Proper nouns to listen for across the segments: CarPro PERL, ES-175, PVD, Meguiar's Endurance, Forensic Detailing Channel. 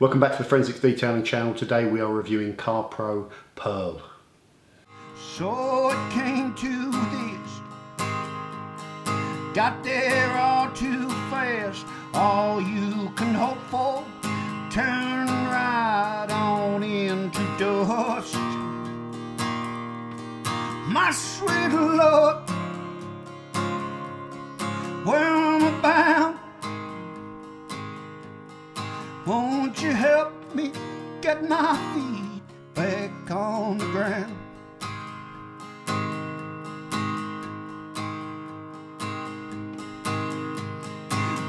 Welcome back to the Forensic Detailing Channel. Today we are reviewing CarPro PERL. So it came to this, got there all too fast. All you can hope for, turn right on into dust. My sweet Lord, where I'm bound. Won't you help me get my feet back on the ground?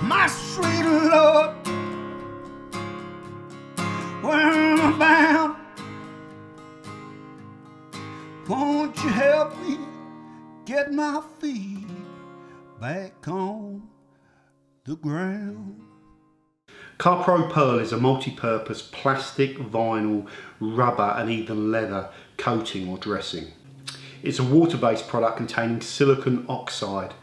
My sweet Lord, where am I bound? Won't you help me get my feet back on the ground? CarPro PERL is a multi-purpose plastic, vinyl, rubber and even leather coating or dressing. It's a water-based product containing silicon oxide.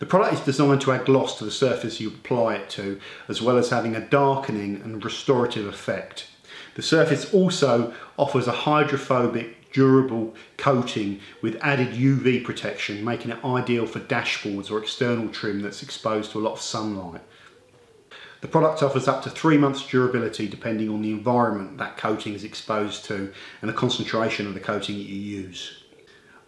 The product is designed to add gloss to the surface you apply it to, as well as having a darkening and restorative effect. The surface also offers a hydrophobic, durable coating with added UV protection, making it ideal for dashboards or external trim that's exposed to a lot of sunlight. The product offers up to 3 months durability depending on the environment that coating is exposed to and the concentration of the coating that you use.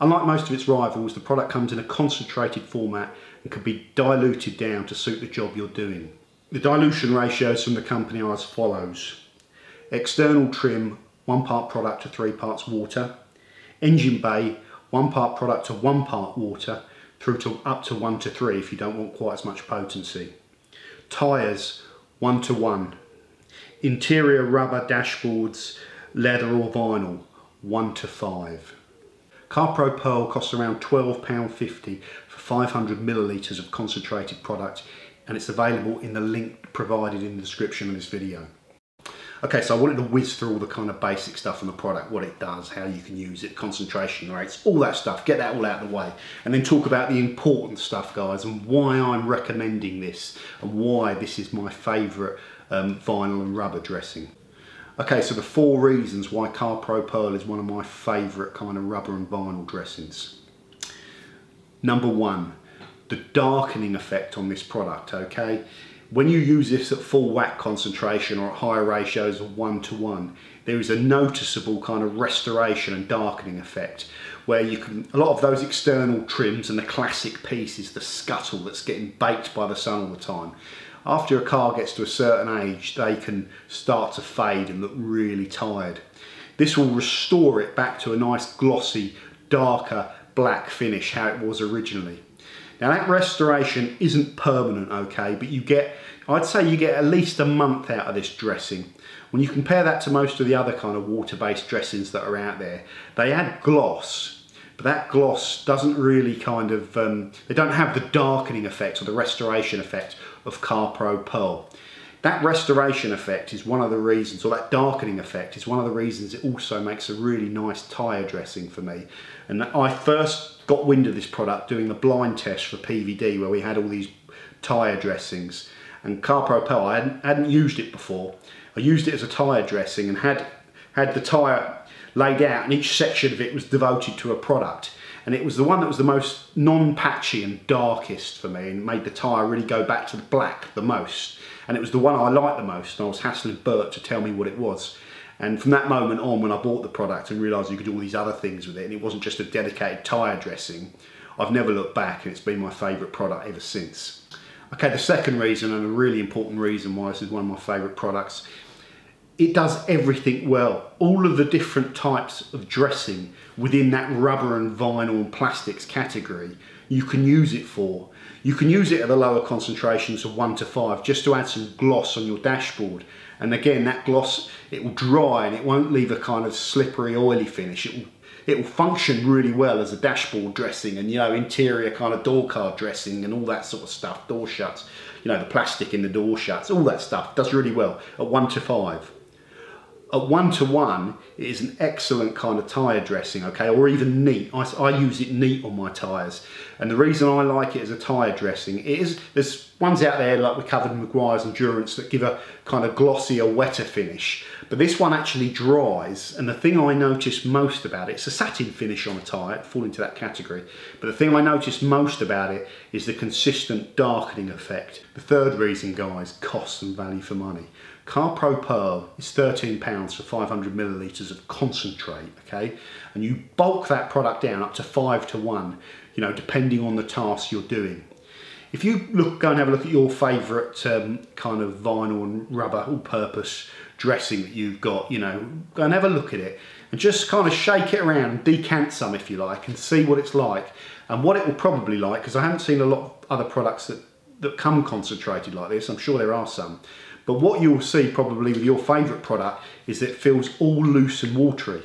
Unlike most of its rivals, the product comes in a concentrated format and can be diluted down to suit the job you're doing. The dilution ratios from the company are as follows. External trim, 1 part product to 3 parts water. Engine bay, 1 part product to 1 part water, through to up to 1 to 3 if you don't want quite as much potency. Tyres, 1 to 1. Interior rubber dashboards, leather or vinyl, 1 to 5. CarPro PERL costs around £12.50 for 500 millilitres of concentrated product, and it's available in the link provided in the description of this video. Okay, so I wanted to whiz through all the kind of basic stuff on the product, what it does, how you can use it, concentration rates, all that stuff, get that all out of the way, and then talk about the important stuff, guys, and why I'm recommending this and why this is my favourite vinyl and rubber dressing. Okay, so the 4 reasons why CarPro PERL is one of my favourite kind of rubber and vinyl dressings. Number 1, the darkening effect on this product, okay? When you use this at full whack concentration or at higher ratios of 1 to 1, there is a noticeable kind of restoration and darkening effect where you can, a lot of those external trims and the classic piece is the scuttle that's getting baked by the sun all the time. After a car gets to a certain age, they can start to fade and look really tired. This will restore it back to a nice glossy, darker black finish, how it was originally. Now that restoration isn't permanent, okay, but you get, I'd say you get at least a month out of this dressing. When you compare that to most of the other kind of water-based dressings that are out there, they add gloss, but that gloss doesn't really kind of, they don't have the darkening effect or the restoration effect of CarPro PERL. That restoration effect is one of the reasons, or that darkening effect is one of the reasons it also makes a really nice tyre dressing for me. And I first got wind of this product doing the blind test for PVD where we had all these tyre dressings. And CarPro PERL, I hadn't used it before. I used it as a tyre dressing and had the tyre laid out and each section of it was devoted to a product. And it was the one that was the most non-patchy and darkest for me and made the tyre really go back to the black the most. And it was the one I liked the most, and I was hassling Bert to tell me what it was. And from that moment on, when I bought the product and realised you could do all these other things with it, and it wasn't just a dedicated tyre dressing, I've never looked back, and it's been my favourite product ever since. Okay, the second reason, and a really important reason why this is one of my favourite products, it does everything well. All of the different types of dressing within that rubber and vinyl and plastics category, you can use it for. You can use it at the lower concentrations of 1 to 5 just to add some gloss on your dashboard. And again, that gloss, it will dry and it won't leave a kind of slippery, oily finish. It will function really well as a dashboard dressing and, you know, interior kind of door card dressing and all that sort of stuff, door shuts, you know, the plastic in the door shuts, all that stuff does really well at 1 to 5. At 1 to 1, it is an excellent kind of tyre dressing, okay, or even neat. I use it neat on my tyres. And the reason I like it as a tyre dressing is, there's Ones out there like we covered in Meguiar's Endurance that give a kind of glossier, wetter finish. But this one actually dries, and the thing I noticed most about it, it's a satin finish on a tyre, it falls into that category. But the thing I noticed most about it is the consistent darkening effect. The third reason, guys, cost and value for money. CarPro PERL is £13 for 500 millilitres of concentrate, okay? And you bulk that product down up to 5 to 1, you know, depending on the task you're doing. If you look, go and have a look at your favourite kind of vinyl and rubber all-purpose dressing that you've got, you know, go and have a look at it and just kind of shake it around, decant some if you like, and see what it's like and what it will probably like, because I haven't seen a lot of other products that come concentrated like this. I'm sure there are some. But what you'll see probably with your favourite product is that it feels all loose and watery.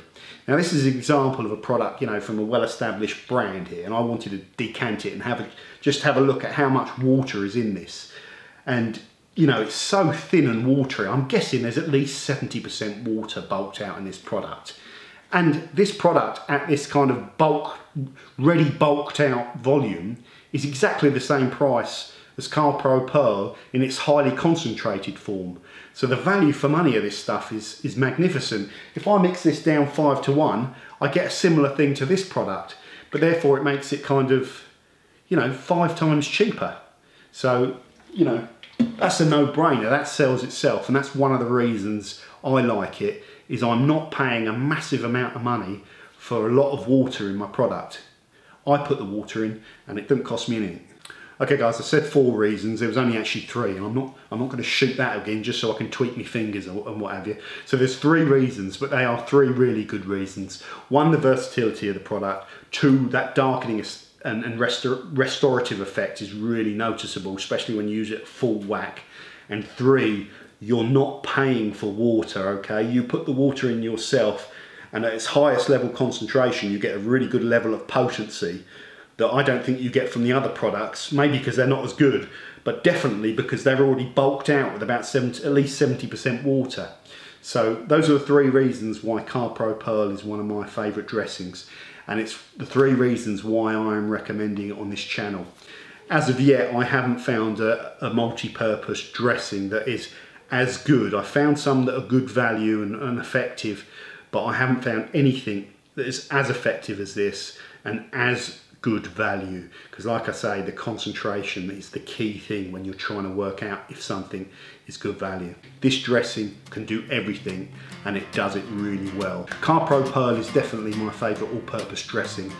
Now this is an example of a product, you know, from a well-established brand here, and I wanted to decant it and just have a look at how much water is in this. And, you know, it's so thin and watery. I'm guessing there's at least 70% water bulked out in this product. And this product at this kind of bulk, ready bulked out volume is exactly the same price as CarPro PERL in its highly concentrated form. So the value for money of this stuff is magnificent. If I mix this down 5 to 1, I get a similar thing to this product, but therefore it makes it kind of, you know, 5 times cheaper. So, you know, that's a no-brainer, that sells itself, and that's one of the reasons I like it, is I'm not paying a massive amount of money for a lot of water in my product. I put the water in and it doesn't cost me anything. Okay guys, I said 4 reasons, there was only actually 3, and I'm not going to shoot that again just so I can tweak my fingers and what have you. So there's 3 reasons, but they are 3 really good reasons. 1, the versatility of the product. 2, that darkening and restorative effect is really noticeable, especially when you use it full whack. And 3, you're not paying for water, okay? You put the water in yourself, and at its highest level concentration, you get a really good level of potency that I don't think you get from the other products, maybe because they're not as good, but definitely because they're already bulked out with about at least 70% water. So those are the 3 reasons why CarPro PERL is one of my favourite dressings, and it's the 3 reasons why I am recommending it on this channel. As of yet, I haven't found a multi-purpose dressing that is as good. I found some that are good value and effective, but I haven't found anything that is as effective as this and as good value, because like I say, the concentration is the key thing when you're trying to work out if something is good value. This dressing can do everything, and it does it really well. CarPro PERL is definitely my favourite all-purpose dressing.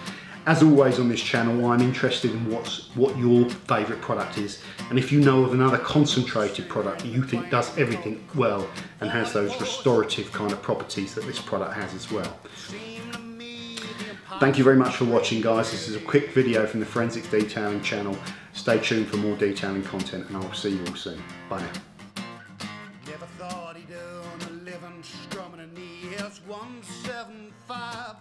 As always on this channel, I'm interested in what your favourite product is, and if you know of another concentrated product that you think does everything well and has those restorative kind of properties that this product has as well. Thank you very much for watching, guys. This is a quick video from the Forensic Detailing Channel. Stay tuned for more detailing content, and I'll see you all soon. Bye now. Never thought he'd earn a living strumming an ES-175.